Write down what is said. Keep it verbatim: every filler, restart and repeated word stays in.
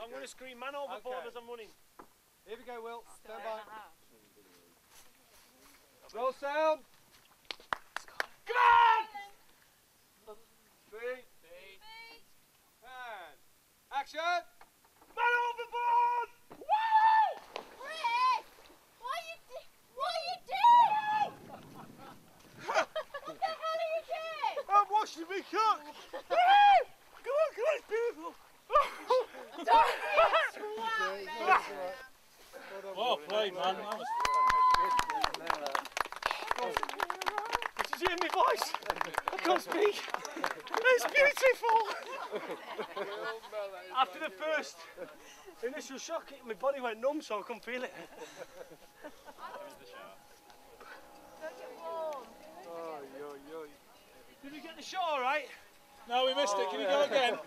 So I'm going to scream man overboard okay. as I'm running. Here we go, Will. Stand by. Roll sound. Come on! Three. And action. Man overboard! Whoa! Rick! What are you doing? What are you doing? What the hell are you doing? I'm washing me cock. Come on, come on, it's beautiful. Don't be a well played, man. That was did you hear my voice? I can't speak. It's beautiful. After the first initial shock, my body went numb, so I couldn't feel it. Did we get the shot all right? No, we missed it. Can we go again?